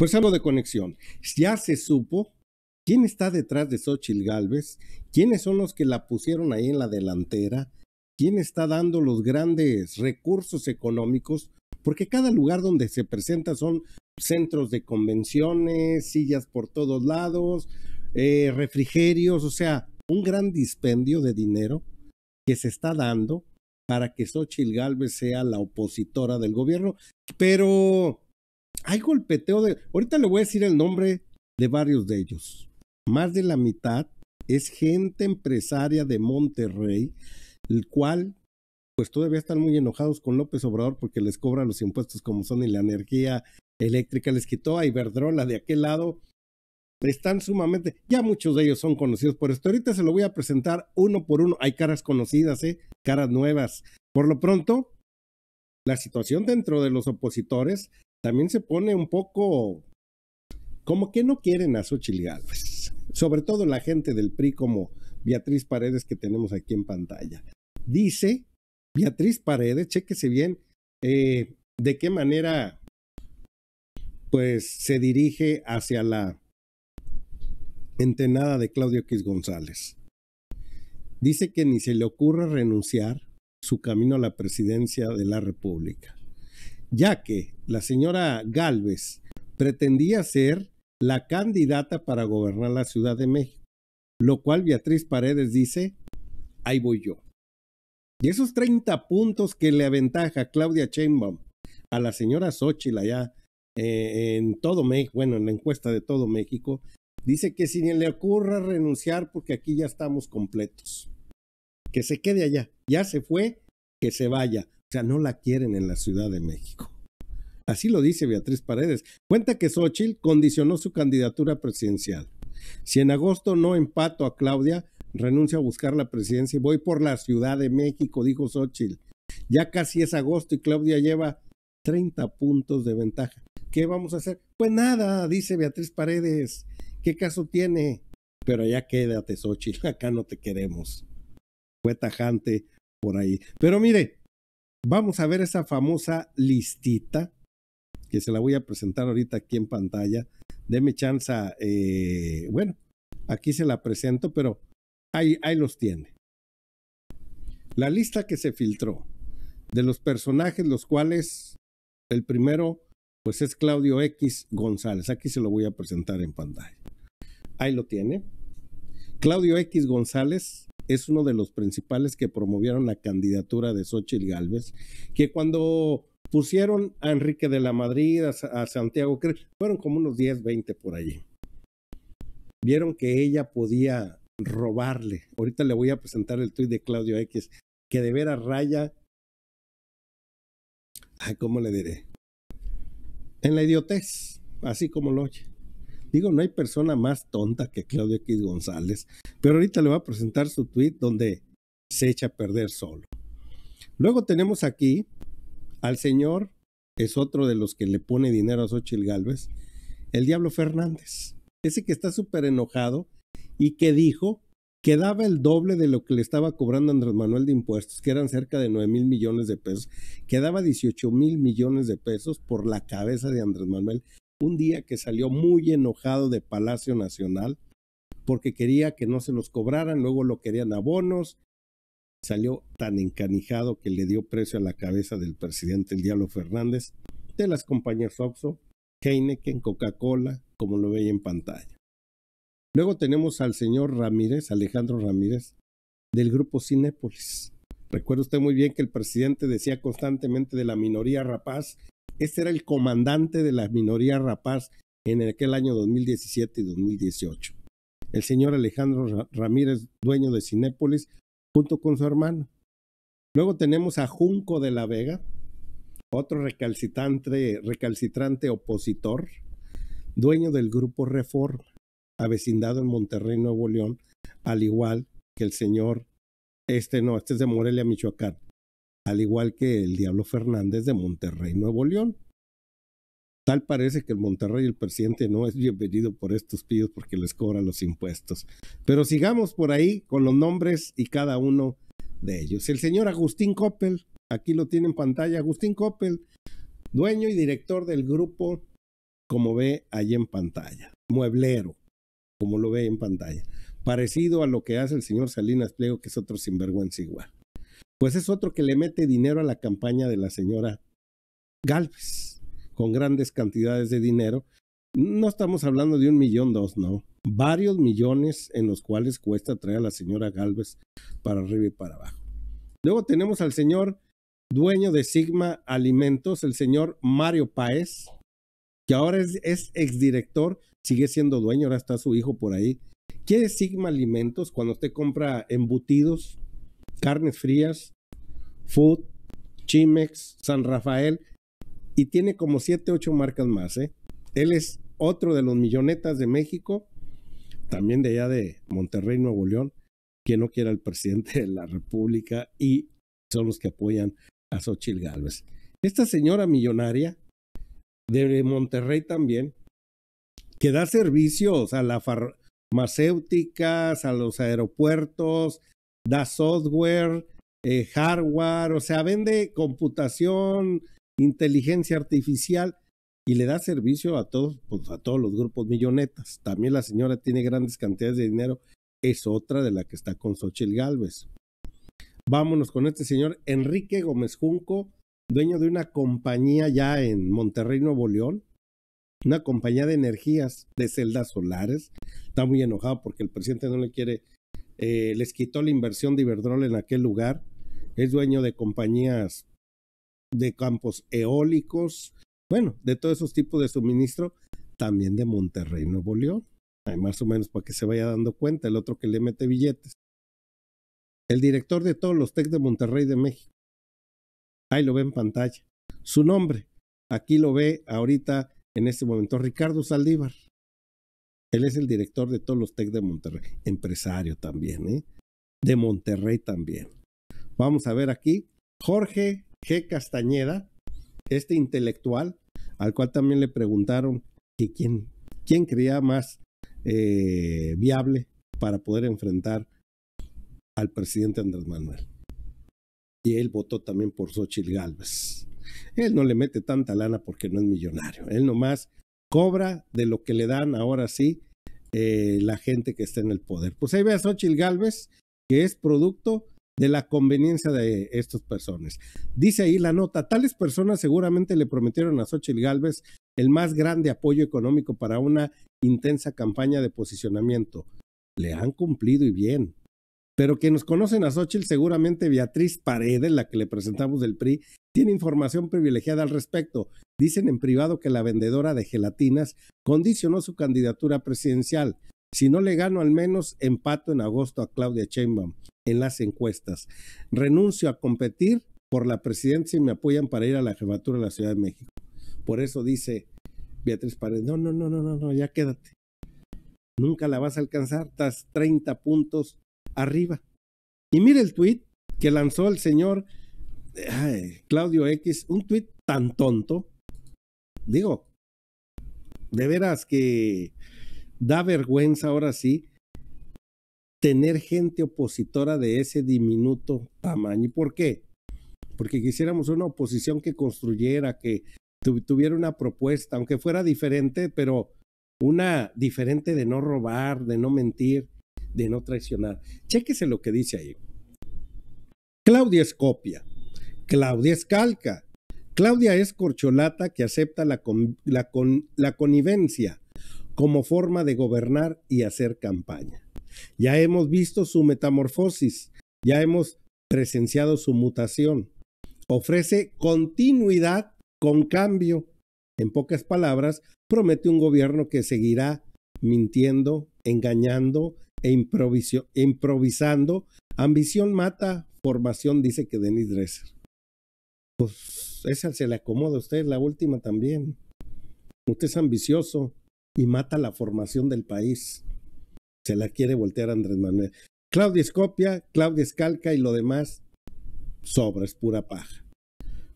Pues hablo de conexión. Ya se supo quién está detrás de Xóchitl Gálvez, quiénes son los que la pusieron ahí en la delantera, quién está dando los grandes recursos económicos, porque cada lugar donde se presenta son centros de convenciones, sillas por todos lados, refrigerios, o sea, un gran dispendio de dinero que se está dando para que Xóchitl Gálvez sea la opositora del gobierno. Pero hay golpeteo de... Ahorita le voy a decir el nombre de varios de ellos. Más de la mitad es gente empresaria de Monterrey, el cual pues todavía están muy enojados con López Obrador porque les cobra los impuestos como son y la energía eléctrica les quitó a Iberdrola de aquel lado. Están sumamente, ya muchos de ellos son conocidos por esto. Ahorita se lo voy a presentar uno por uno. Hay caras conocidas, caras nuevas. Por lo pronto, la situación dentro de los opositores también se pone un poco como que no quieren a Xóchitl Gálvez. Sobre todo la gente del PRI como Beatriz Paredes que tenemos aquí en pantalla. Dice Beatriz Paredes, chéquese bien de qué manera pues se dirige hacia la entenada de Claudio X. González. Dice que ni se le ocurra renunciar su camino a la presidencia de la República, ya que la señora Gálvez pretendía ser la candidata para gobernar la Ciudad de México, lo cual Beatriz Paredes dice, ahí voy yo. Y esos 30 puntos que le aventaja Claudia Sheinbaum a la señora Xóchitl allá en todo México, bueno, en la encuesta de todo México, dice que si ni le ocurra renunciar porque aquí ya estamos completos. Que se quede allá. Ya se fue, que se vaya. O sea, no la quieren en la Ciudad de México. Así lo dice Beatriz Paredes. Cuenta que Xóchitl condicionó su candidatura presidencial. Si en agosto no empato a Claudia, renuncio a buscar la presidencia y voy por la Ciudad de México, dijo Xóchitl. Ya casi es agosto y Claudia lleva 30 puntos de ventaja. ¿Qué vamos a hacer? Pues nada, dice Beatriz Paredes. ¿Qué caso tiene? Pero allá quédate, Xóchitl, acá no te queremos. Fue tajante por ahí. Pero mire, vamos a ver esa famosa listita, que se la voy a presentar ahorita aquí en pantalla. Deme chance, bueno, aquí se la presento, pero ahí los tiene. La lista que se filtró de los personajes, los cuales el primero, pues es Claudio X. González. Aquí se lo voy a presentar en pantalla. Ahí lo tiene. Claudio X. González es uno de los principales que promovieron la candidatura de Xóchitl Gálvez, que cuando pusieron a Enrique de la Madrid, a Santiago, fueron como unos 10, 20 por allí. Vieron que ella podía robarle. Ahorita le voy a presentar el tuit de Claudio X, que de veras raya, ay, ¿cómo le diré? En la idiotez, así como lo oye. Digo, no hay persona más tonta que Claudio X. González, pero ahorita le voy a presentar su tweet donde se echa a perder solo. Luego tenemos aquí al señor, es otro de los que le pone dinero a Xóchitl Gálvez, el Diablo Fernández, ese que está súper enojado y que dijo que daba el doble de lo que le estaba cobrando Andrés Manuel de impuestos, que eran cerca de 9,000 millones de pesos, que daba 18,000 millones de pesos por la cabeza de Andrés Manuel, un día que salió muy enojado de Palacio Nacional porque quería que no se los cobraran, luego lo querían abonos, salió tan encanijado que le dio precio a la cabeza del presidente, el Diablo Fernández, de las compañías Oxxo, Heineken, Coca-Cola, como lo veía en pantalla. Luego tenemos al señor Ramírez, Alejandro Ramírez, del grupo Cinépolis. Recuerda usted muy bien que el presidente decía constantemente de la minoría rapaz. Este era el comandante de la minoría rapaz en aquel año 2017 y 2018. El señor Alejandro Ramírez, dueño de Cinépolis, junto con su hermano. Luego tenemos a Junco de la Vega, otro recalcitrante opositor, dueño del grupo Reforma, avecindado en Monterrey, Nuevo León, al igual que el señor, este es de Morelia, Michoacán, al igual que el Diablo Fernández de Monterrey, Nuevo León. Tal parece que el Monterrey, el presidente, no es bienvenido por estos pillos porque les cobran los impuestos. Pero sigamos por ahí con los nombres y cada uno de ellos. El señor Agustín Coppel, aquí lo tiene en pantalla, Agustín Coppel, dueño y director del grupo como ve ahí en pantalla. Mueblero, como lo ve en pantalla. Parecido a lo que hace el señor Salinas Pliego, que es otro sinvergüenza igual. Pues es otro que le mete dinero a la campaña de la señora Gálvez, con grandes cantidades de dinero. No estamos hablando de 1,2 millones, no. Varios millones en los cuales cuesta traer a la señora Gálvez para arriba y para abajo. Luego tenemos al señor dueño de Sigma Alimentos, el señor Mario Páez, que ahora es exdirector, sigue siendo dueño, ahora está su hijo por ahí. ¿Qué es Sigma Alimentos? Cuando usted compra embutidos, carnes frías, food, Chimex, San Rafael, y tiene como 7 u 8 marcas más, ¿eh? Él es otro de los millonetas de México, también de allá de Monterrey, Nuevo León, que no quiera el presidente de la República, y son los que apoyan a Xóchitl Gálvez. Esta señora millonaria de Monterrey también, que da servicios a las farmacéuticas, a los aeropuertos, da software, hardware, o sea, vende computación, inteligencia artificial, y le da servicio a todos, pues, a todos los grupos millonetas. También la señora tiene grandes cantidades de dinero, es otra de la que está con Xóchitl Gálvez. Vámonos con este señor Enrique Gómez Junco, dueño de una compañía ya en Monterrey, Nuevo León, una compañía de energías de celdas solares. Está muy enojado porque el presidente no le quiere, les quitó la inversión de Iberdrola en aquel lugar. Es dueño de compañías de campos eólicos, bueno, de todos esos tipos de suministro, también de Monterrey, Nuevo León. Hay más o menos para que se vaya dando cuenta, el otro que le mete billetes. El director de todos los Tec de Monterrey de México. Ahí lo ve en pantalla. Su nombre, aquí lo ve ahorita en este momento, Ricardo Saldívar. Él es el director de todos los Tec de Monterrey. Empresario también, ¿eh? De Monterrey también. Vamos a ver aquí. Jorge G. Castañeda, este intelectual, al cual también le preguntaron que quién creía más viable para poder enfrentar al presidente Andrés Manuel, y él votó también por Xóchitl Gálvez. Él no le mete tanta lana porque no es millonario, él nomás cobra de lo que le dan ahora sí la gente que está en el poder. Pues ahí ve a Xóchitl Gálvez, que es producto de la conveniencia de estas personas. Dice ahí la nota, tales personas seguramente le prometieron a Xóchitl Gálvez el más grande apoyo económico para una intensa campaña de posicionamiento. Le han cumplido y bien. Pero quienes conocen a Xóchitl, seguramente Beatriz Paredes, la que le presentamos del PRI, tiene información privilegiada al respecto. Dicen en privado que la vendedora de gelatinas condicionó su candidatura presidencial. Si no le gano, al menos empato en agosto a Claudia Sheinbaum en las encuestas. Renuncio a competir por la presidencia y me apoyan para ir a la jefatura de la Ciudad de México. Por eso dice Beatriz Paredes, no, ya quédate. Nunca la vas a alcanzar, estás 30 puntos arriba. Y mire el tuit que lanzó el señor Claudio X, un tuit tan tonto, digo, de veras que da vergüenza ahora sí tener gente opositora de ese diminuto tamaño. ¿Y por qué? Porque quisiéramos una oposición que construyera, que tuviera una propuesta, aunque fuera diferente, pero una diferente de no robar, de no mentir, de no traicionar. Chéquese lo que dice ahí. Claudia es copia, Claudia es calca, Claudia es corcholata que acepta la connivencia como forma de gobernar y hacer campaña. Ya hemos visto su metamorfosis, ya hemos presenciado su mutación. Ofrece continuidad con cambio. En pocas palabras, promete un gobierno que seguirá mintiendo, engañando e improvisando. Ambición mata formación, dice que Denise Dresser. Pues esa se le acomoda a usted, la última también. Usted es ambicioso y mata la formación del país. Se la quiere voltear Andrés Manuel. Claudia es copia, Claudia es calca y lo demás sobra, es pura paja.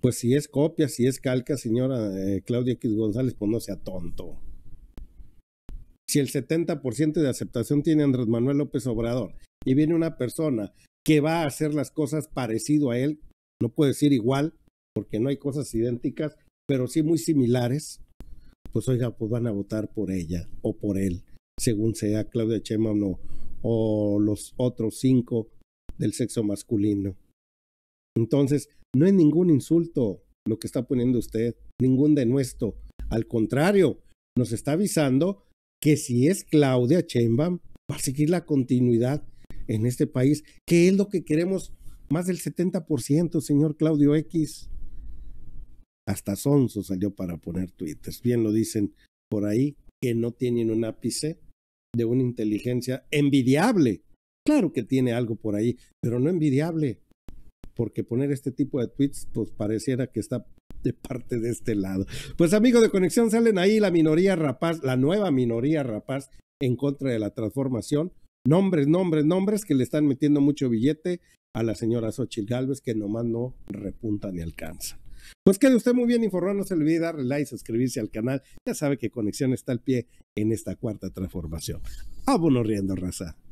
Pues si es copia, si es calca, señora Claudia X. González, pues no sea tonto. Si el 70% de aceptación tiene Andrés Manuel López Obrador y viene una persona que va a hacer las cosas parecido a él, no puedo decir igual, porque no hay cosas idénticas, pero sí muy similares, pues oiga, pues van a votar por ella o por él, según sea Claudia Sheinbaum o los otros 5 del sexo masculino. Entonces, no es ningún insulto lo que está poniendo usted, ningún denuesto. Al contrario, nos está avisando que si es Claudia Sheinbaum, va a seguir la continuidad en este país, que es lo que queremos más del 70%, señor Claudio X. Hasta sonso salió para poner tuites. Bien lo dicen por ahí, que no tienen un ápice de una inteligencia envidiable. Claro que tiene algo por ahí, pero no envidiable, porque poner este tipo de tweets, pues pareciera que está de parte de este lado. Pues amigos de Conexión, salen ahí la minoría rapaz, la nueva minoría rapaz en contra de la transformación. Nombres que le están metiendo mucho billete a la señora Xóchitl Gálvez, que nomás no repunta ni alcanza. Pues quede usted muy bien informado, no se olvide darle like, suscribirse al canal. Ya sabe que Conexión está al pie en esta cuarta transformación. Vámonos riendo, raza.